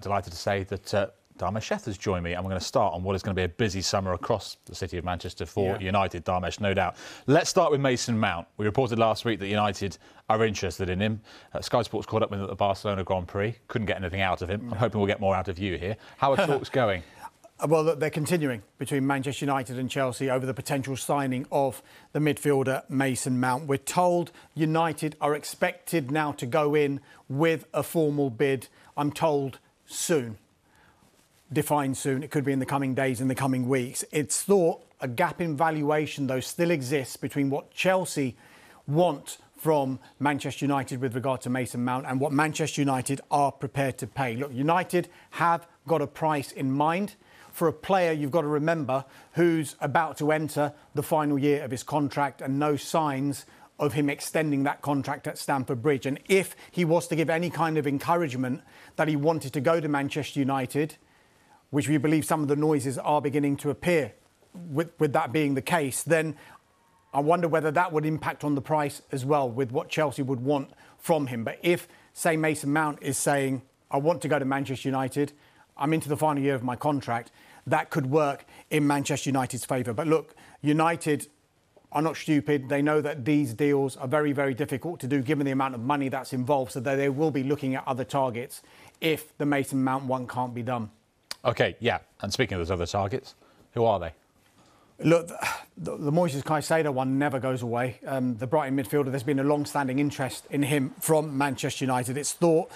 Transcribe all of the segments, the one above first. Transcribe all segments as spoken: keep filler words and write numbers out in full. I'm delighted to say that uh, Damesh Sheff has joined me, and we're going to start on what is going to be a busy summer across the city of Manchester for yeah. United, Damesh, no doubt. Let's start with Mason Mount. We reported last week that United are interested in him. Uh, Sky Sports caught up with him at the Barcelona Grand Prix. Couldn't get anything out of him. I'm hoping we'll get more out of you here. How are talks going? Well, look, they're continuing between Manchester United and Chelsea over the potential signing of the midfielder Mason Mount. We're told United are expected now to go in with a formal bid, I'm told, soon. Defined soon. It could be in the coming days, in the coming weeks. It's thought a gap in valuation, though, still exists between what Chelsea want from Manchester United with regard to Mason Mount and what Manchester United are prepared to pay. Look, United have got a price in mind for a player, you've got to remember, who's about to enter the final year of his contract and no signs of him extending that contract at Stamford Bridge. And if he was to give any kind of encouragement that he wanted to go to Manchester United, which we believe some of the noises are beginning to appear with, with that being the case, then I wonder whether that would impact on the price as well with what Chelsea would want from him. But if, say, Mason Mount is saying, I want to go to Manchester United, I'm into the final year of my contract, that could work in Manchester United's favour. But look, United are not stupid. They know that these deals are very, very difficult to do given the amount of money that's involved, so they will be looking at other targets if the Mason Mount one can't be done. OK, yeah. And speaking of those other targets, who are they? Look, the, the Moises Caicedo one never goes away. Um, the Brighton midfielder, there's been a long-standing interest in him from Manchester United. It's thought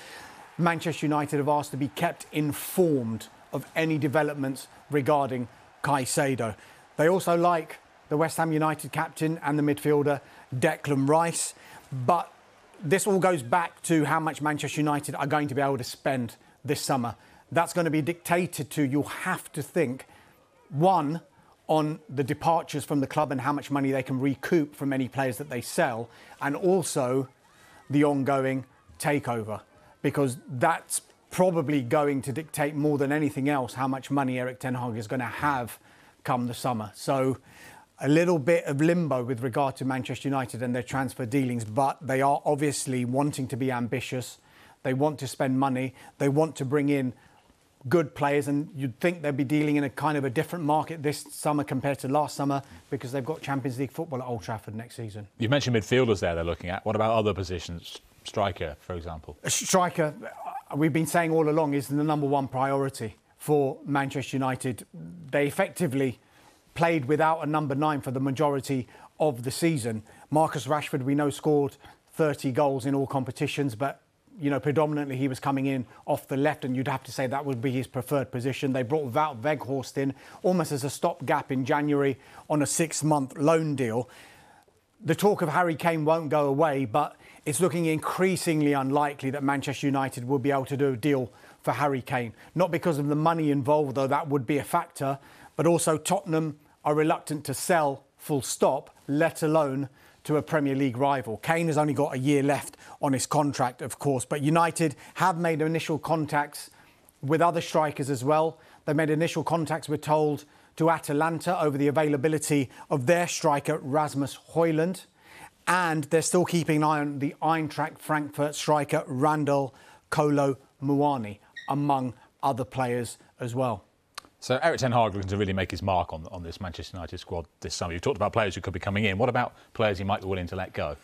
Manchester United have asked to be kept informed of any developments regarding Caicedo. They also like the West Ham United captain and the midfielder Declan Rice. But this all goes back to how much Manchester United are going to be able to spend this summer. That's going to be dictated to, you'll have to think, one, on the departures from the club and how much money they can recoup from any players that they sell, and also the ongoing takeover, because that's probably going to dictate more than anything else how much money Erik ten Hag is going to have come the summer. So a little bit of limbo with regard to Manchester United and their transfer dealings, but they are obviously wanting to be ambitious. They want to spend money. They want to bring in good players, and you'd think they'd be dealing in a kind of a different market this summer compared to last summer because they've got Champions League football at Old Trafford next season. You mentioned midfielders there they're looking at. What about other positions? Striker, for example. A striker, we've been saying all along, is the number one priority for Manchester United. They effectively played without a number nine for the majority of the season. Marcus Rashford, we know, scored thirty goals in all competitions, but you know, predominantly he was coming in off the left, and you'd have to say that would be his preferred position. They brought Wout Weghorst in almost as a stopgap in January on a six-month loan deal. The talk of Harry Kane won't go away, but it's looking increasingly unlikely that Manchester United will be able to do a deal for Harry Kane. Not because of the money involved, though that would be a factor, but also Tottenham are reluctant to sell, full stop, let alone to a Premier League rival. Kane has only got a year left on his contract, of course, but United have made initial contacts with other strikers as well. They made initial contacts, we're told, to Atalanta over the availability of their striker, Rasmus Hoylund, and they're still keeping an eye on the Eintracht Frankfurt striker, Randall Kolo Muani, among other players as well. So Erik ten Hag looking to really make his mark on, on this Manchester United squad this summer. You've talked about players who could be coming in. What about players he might be willing to let go?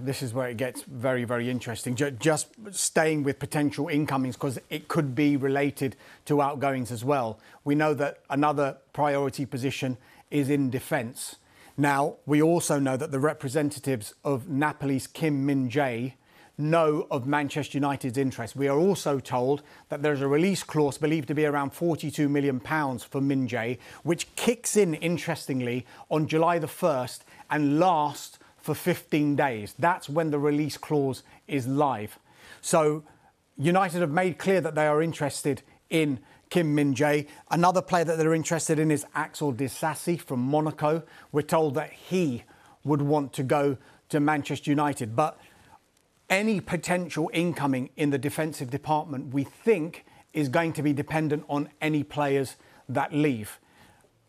This is where it gets very, very interesting. Just staying with potential incomings, because it could be related to outgoings as well. We know that another priority position is in defence. Now, we also know that the representatives of Napoli's Kim Min-jae know of Manchester United's interest. We are also told that there's a release clause believed to be around forty-two million pounds for Min-jae, which kicks in, interestingly, on July the first and lasts for fifteen days. That's when the release clause is live. So United have made clear that they are interested in Kim Min-jae. Another player that they're interested in is Axel Disasi from Monaco. We're told that he would want to go to Manchester United, but any potential incoming in the defensive department, we think, is going to be dependent on any players that leave.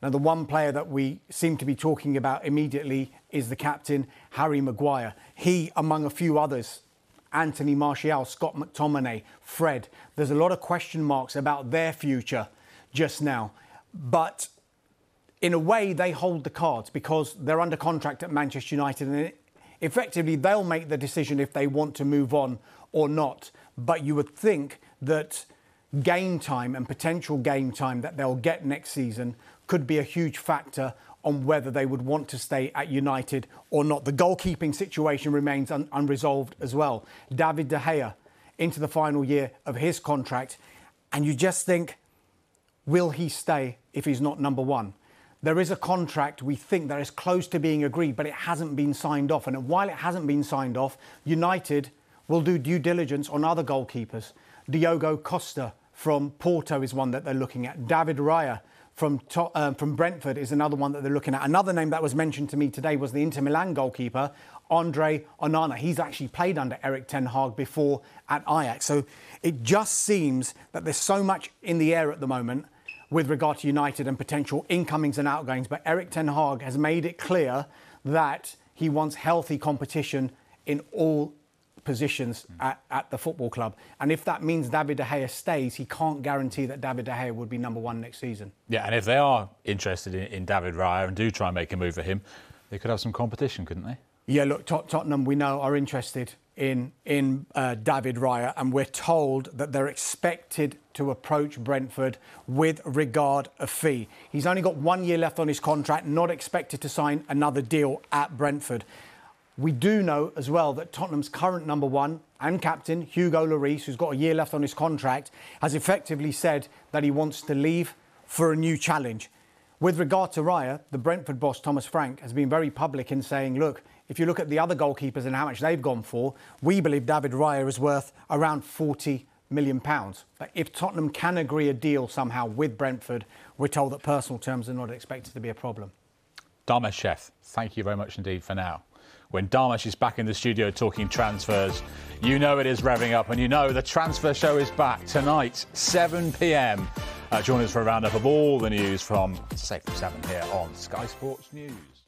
Now, the one player that we seem to be talking about immediately is the captain, Harry Maguire. He, among a few others, Anthony Martial, Scott McTominay, Fred. There's a lot of question marks about their future just now. But in a way, they hold the cards because they're under contract at Manchester United, and effectively they'll make the decision if they want to move on or not. But you would think that game time and potential game time that they'll get next season could be a huge factor on whether they would want to stay at United or not. The goalkeeping situation remains un unresolved as well. David De Gea into the final year of his contract, and you just think, will he stay if he's not number one? There is a contract, we think, that is close to being agreed, but it hasn't been signed off. And while it hasn't been signed off, United will do due diligence on other goalkeepers. Diogo Costa from Porto is one that they're looking at. David Raya From, to, uh, from Brentford is another one that they're looking at. Another name that was mentioned to me today was the Inter Milan goalkeeper, Andre Onana. He's actually played under Erik ten Hag before at Ajax. So it just seems that there's so much in the air at the moment with regard to United and potential incomings and outgoings. But Erik ten Hag has made it clear that he wants healthy competition in all positions at, at the football club. And if that means David De Gea stays, he can't guarantee that David De Gea would be number one next season. Yeah, and if they are interested in, in David Raya and do try and make a move for him, they could have some competition, couldn't they? Yeah, look, Tot Tottenham, we know, are interested in, in uh, David Raya, and we're told that they're expected to approach Brentford with regard a fee. He's only got one year left on his contract, not expected to sign another deal at Brentford. We do know as well that Tottenham's current number one and captain, Hugo Lloris, who's got a year left on his contract, has effectively said that he wants to leave for a new challenge. With regard to Raya, the Brentford boss, Thomas Frank, has been very public in saying, look, if you look at the other goalkeepers and how much they've gone for, we believe David Raya is worth around forty million pounds. But if Tottenham can agree a deal somehow with Brentford, we're told that personal terms are not expected to be a problem. Damesh Sheff, thank you very much indeed for now. When Damesh is back in the studio talking transfers, you know it is revving up, and you know the transfer show is back tonight, seven p m. Uh, join us for a roundup of all the news from seven here on Sky Sports News.